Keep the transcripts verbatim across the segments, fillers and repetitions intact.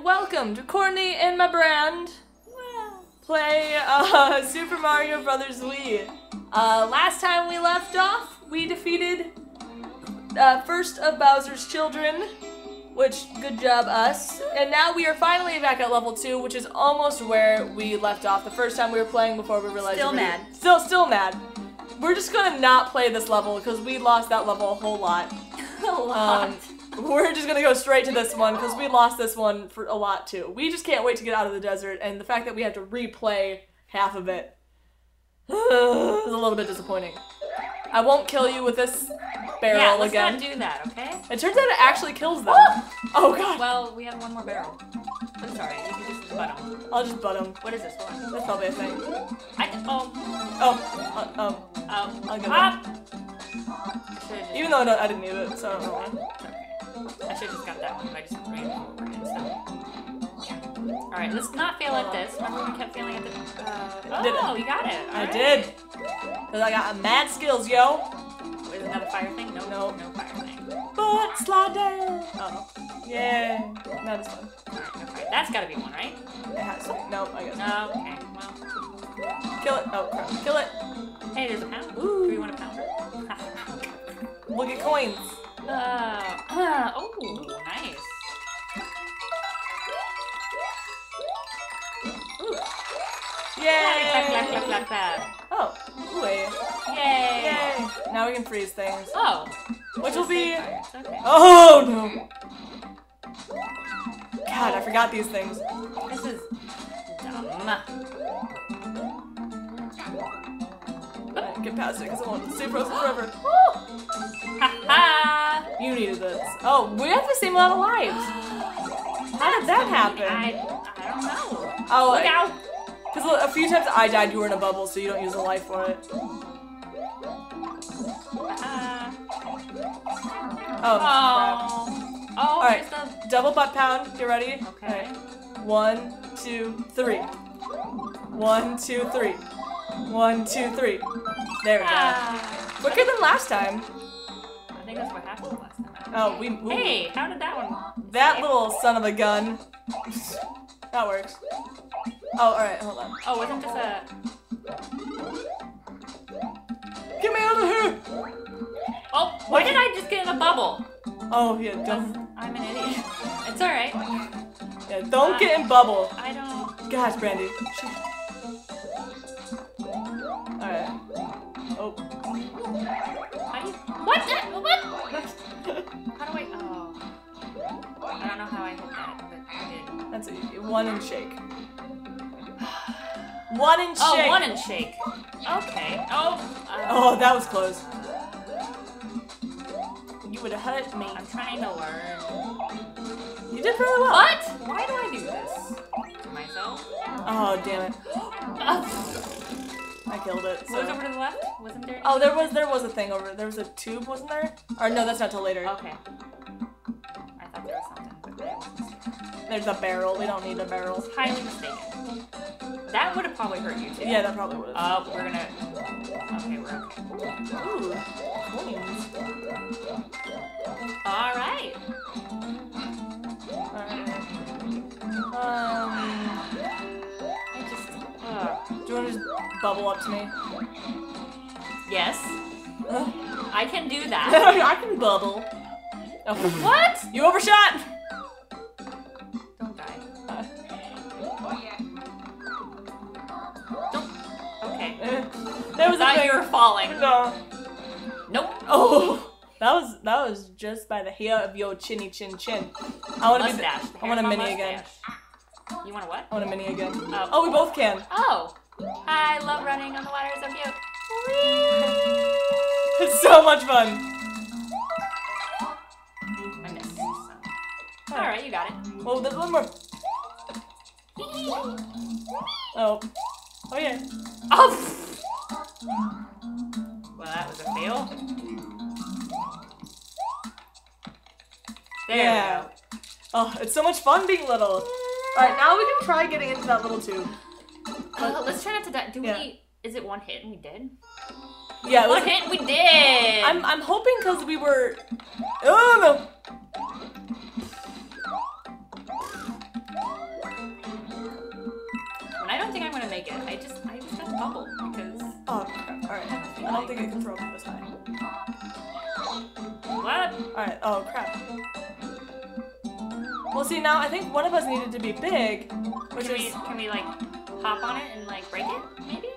and welcome to Courtney and my brand play uh, Super Mario Bros. Wii. Uh, last time we left off, we defeated uh, first of Bowser's children, which, good job us. And now we are finally back at level two, which is almost where we left off the first time we were playing before we realized Still we were mad. Still, still mad. We're just gonna not play this level because we lost that level a whole lot. a lot. Um, We're just gonna go straight to this one because we lost this one for a lot too. We just can't wait to get out of the desert, and the fact that we have to replay half of it is a little bit disappointing. I won't kill you with this barrel yeah, let's again. Let's not do that, okay? It turns out it actually kills them. Oh god. Well, we have one more barrel. I'm sorry, you can just butt them. I'll just butt them. What is this one? That's probably a thing. I th oh. Oh. Uh, oh. Oh. I'll go up. Even though I didn't need it, so I don't know why. I should've just got that one, but I just ran forward and stuff. Alright, let's not fail at this. Remember we kept failing at the... Uh, oh, you got it! All I right. did! Because I got mad skills, yo! Is another fire thing? No, no, no fire thing. But slide down! Oh. Yeah. That is fun. Alright, no fire. That's gotta be one, right? It has to be. No, I guess not. Okay, well... Kill it! Oh, crap. Kill it! Hey, there's a pound. Ooh. Do we want a pound? Look at coins! Uh, uh, oh, nice. Ooh. Yay! Clap, clap, clap, clap, clap. Oh, ooh, yay. Yay. Yay. Now we can freeze things. Oh. Which will be... Okay. Oh, no. God, I forgot these things. This is dumb. Get past it because I won't stay frozen forever. Haha! You needed this. Oh, we have the same amount of lives. How did that happen? I, I don't know. Oh, look out! Because a few times I died, you were in a bubble, so you don't use a life for it. Uh, oh. Oh. All right. The... Double butt pound. You ready? Okay. Right. One, two, three. One, two, three. One, two, three. There we go. Ah. Quicker than last time. I think that's what happened last time. Oh, we moved. Hey, how did that one? That hey. little son of a gun. That works. Oh, alright, hold on. Oh, wasn't this a... Get me out of here! Oh, why did I just get in a bubble? Oh, yeah, don't... I'm an idiot. It's alright. Yeah, don't uh, get in bubble. I don't... Gosh, Brandy. She... Alright. Oh. What? What? How do I? Oh. I don't know how I hit that, but I did. That's it. One and shake. One and shake. Oh, one and shake. Okay. Oh. Uh, oh, that was close. You would have hurt me. I'm trying to learn. You did really well. What? Why do I do this to myself? Oh, damn it. I killed it. So. What was over to the left? Wasn't there? Anything? Oh, there was there was a thing over there was a tube, wasn't there? Or no, that's not till later. Okay. I thought there was something, but there wasn't. There's a barrel. We don't need a barrel. Highly mistaken. That would have probably hurt you too. Yeah, that probably would have. Oh, uh, we're gonna. Okay, we're okay. Ooh, coins. All right. All right. Um. I just. Uh, do you want to just? Bubble up to me. Yes. Ugh. I can do that. I can bubble. Oh. What? You overshot! Don't die. Uh. Oh, yeah. Don't. Okay. Uh, that was I thought you were falling. No. Nope. Oh. That was that was just by the hair of your chinny chin chin. I want to be. I want a mini mustache. again. You want a what? I want a mini again. Oh, oh we both can. Oh. I love running on the water, it's so cute. Whee! It's so much fun. I missed. So. Oh. Alright, you got it. Well, there's one more. Oh. Oh, yeah. Oh! Well, that was a fail. There yeah. we go. Oh, it's so much fun being little. Alright, now we can try getting into that little tube. Uh, let's try not to die. Do yeah. we? Is it one hit and we did? Yeah, one hit and we did. I'm I'm hoping because we were. Oh no! Oh, crap. Well, see, now I think one of us needed to be big, which can we, is... Can we, like, hop on it and, like, break it, maybe?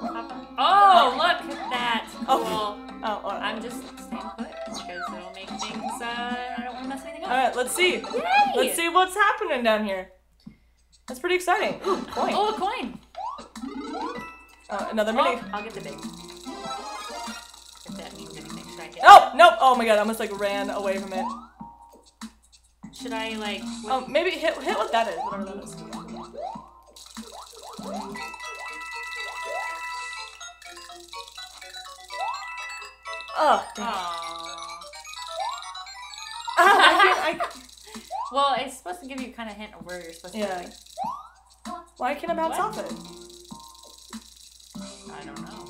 Hop on. Oh, look at that! Oh. Cool. Oh, oh, I'm just staying put, because it'll make things, uh, I don't want to mess anything up. Alright, let's see. Yay! Let's see what's happening down here. That's pretty exciting. Ooh, coin. Oh, a coin! Uh, another mini. Oh, I'll get the big. If that means anything, should I get Oh, it? Nope! Oh my god, I almost, like, ran away from it. Should I, like... Oh, um, maybe hit, hit what that is, whatever that is. Oh, damn. Oh, I can't, I... Well, it's supposed to give you kind of a hint of where you're supposed yeah. to be. Like... Why can't I bounce off it? I don't know.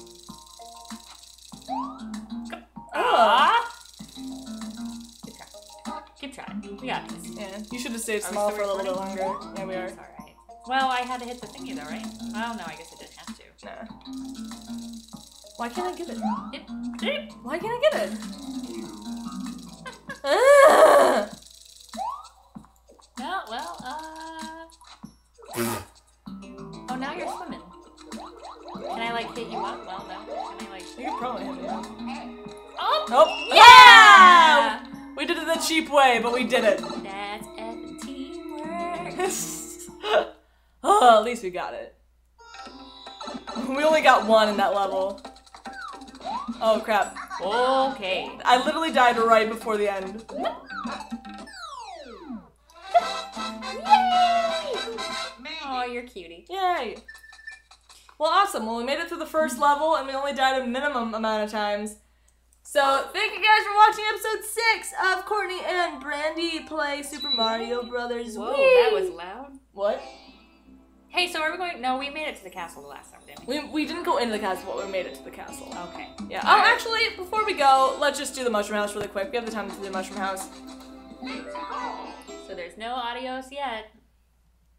Oh. Keep trying. We got this. Yeah. You should have stayed small for a little bit longer. Yeah, we are. It's alright. Well, I had to hit the thingy though, right? Well, no, I guess I didn't have to. No. Why can't I get it? Dip, dip. Why can't I get it? uh. No, well, uh... Oh, now you're swimming. Can I, like, hit you up? Well, no. Can I, like... You can probably hit me up. Oh! Oh! Yeah! Ah! We did it the cheap way, but we did it. That's effing teamwork. Oh, at least we got it. We only got one in that level. Oh, crap. Okay. I literally died right before the end. Yay! Oh, you're cutie. Yay! Well, awesome. Well, we made it through the first level, and we only died a minimum amount of times. So, thank you guys for watching episode six of Courtney and Brandy play Super Mario Bros. Wii. Whoa, that was loud. What? Hey, so are we going... No, we made it to the castle the last time, didn't we? We, we didn't go into the castle, but we made it to the castle. Okay. Yeah. All oh, right. Actually, before we go, let's just do the Mushroom House really quick. We have the time to do the Mushroom House. So there's no adios yet.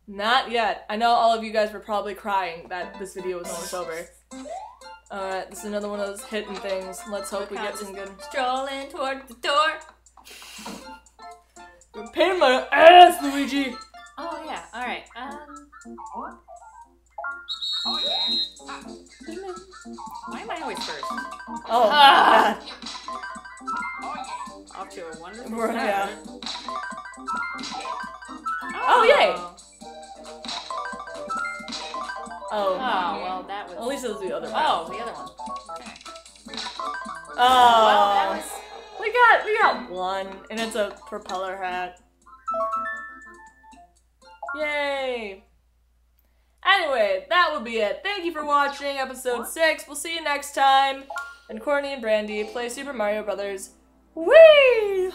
Not yet. I know all of you guys were probably crying that this video was almost over. Alright, uh, this is another one of those hidden things. Let's hope we get some good. Strolling toward the door. You're paying my ass, Luigi! Oh, yeah, alright. Um. Oh, yeah. Why am I always first? Oh. Ah. Off to a wonderful start. Yeah. Oh, yay! Oh, oh well, that was... At least it was the other one. Oh, the other one. Okay. Oh. Well, that was... We got, we got one, and it's a propeller hat. Yay! Anyway, that would be it. Thank you for watching episode six. We'll see you next time. And Courtney and Brandy play Super Mario Brothers Wii!